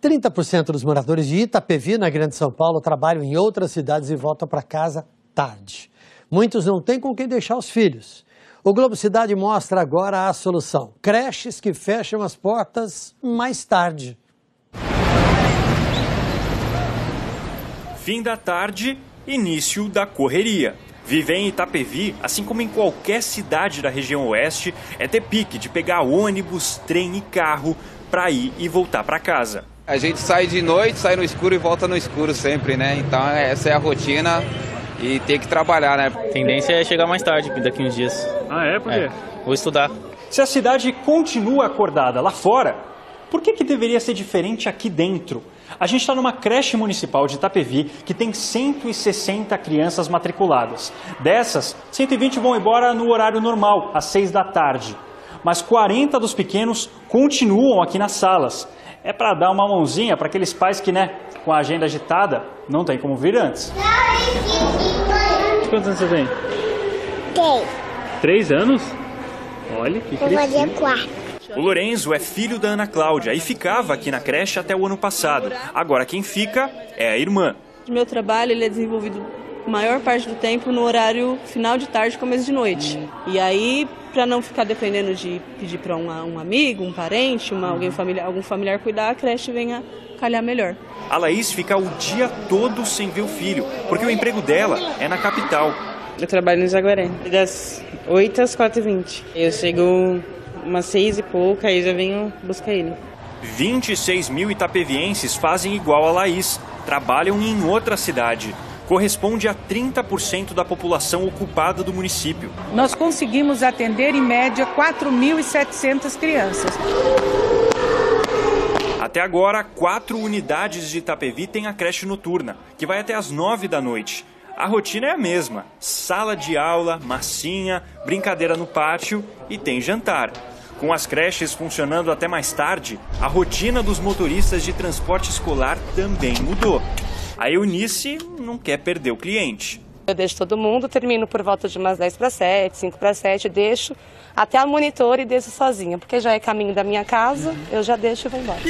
30% dos moradores de Itapevi, na Grande São Paulo, trabalham em outras cidades e voltam para casa tarde. Muitos não têm com quem deixar os filhos. O Globo Cidade mostra agora a solução. Creches que fecham as portas mais tarde. Fim da tarde, início da correria. Viver em Itapevi, assim como em qualquer cidade da região oeste, é ter pique de pegar ônibus, trem e carro para ir e voltar para casa. A gente sai de noite, sai no escuro e volta no escuro sempre, né? Então essa é a rotina e tem que trabalhar, né? A tendência é chegar mais tarde daqui uns dias. Ah, é? Por quê? É, vou estudar. Se a cidade continua acordada lá fora, por que deveria ser diferente aqui dentro? A gente está numa creche municipal de Itapevi que tem 160 crianças matriculadas. Dessas, 120 vão embora no horário normal, às 6 da tarde. Mas 40 dos pequenos continuam aqui nas salas. É para dar uma mãozinha para aqueles pais que, né, com a agenda agitada, não tem como vir antes. Quantos anos você tem? 3. 3 anos? Olha, que crescido. Vou fazer 4. O Lorenzo é filho da Ana Cláudia e ficava aqui na creche até o ano passado. Agora quem fica é a irmã. O meu trabalho ele é desenvolvido a maior parte do tempo no horário final de tarde, começo de noite. E aí, para não ficar dependendo de pedir para um amigo, um parente, algum familiar cuidar, a creche venha calhar melhor. A Laís fica o dia todo sem ver o filho, porque o emprego dela é na capital. Eu trabalho no Jaguaré, das 8 às 4h20. Eu chego umas 6 e pouco, aí já venho buscar ele. 26 mil itapevienses fazem igual a Laís, trabalham em outra cidade. Corresponde a 30% da população ocupada do município. Nós conseguimos atender, em média, 4.700 crianças. Até agora, 4 unidades de Itapevi têm a creche noturna, que vai até às 9 da noite. A rotina é a mesma, sala de aula, massinha, brincadeira no pátio e tem jantar. Com as creches funcionando até mais tarde, a rotina dos motoristas de transporte escolar também mudou. A Eunice não quer perder o cliente. Eu deixo todo mundo, termino por volta de umas 10 para 7, 5 para 7, deixo até a monitora e deixo sozinha, porque já é caminho da minha casa, eu já deixo e vou embora.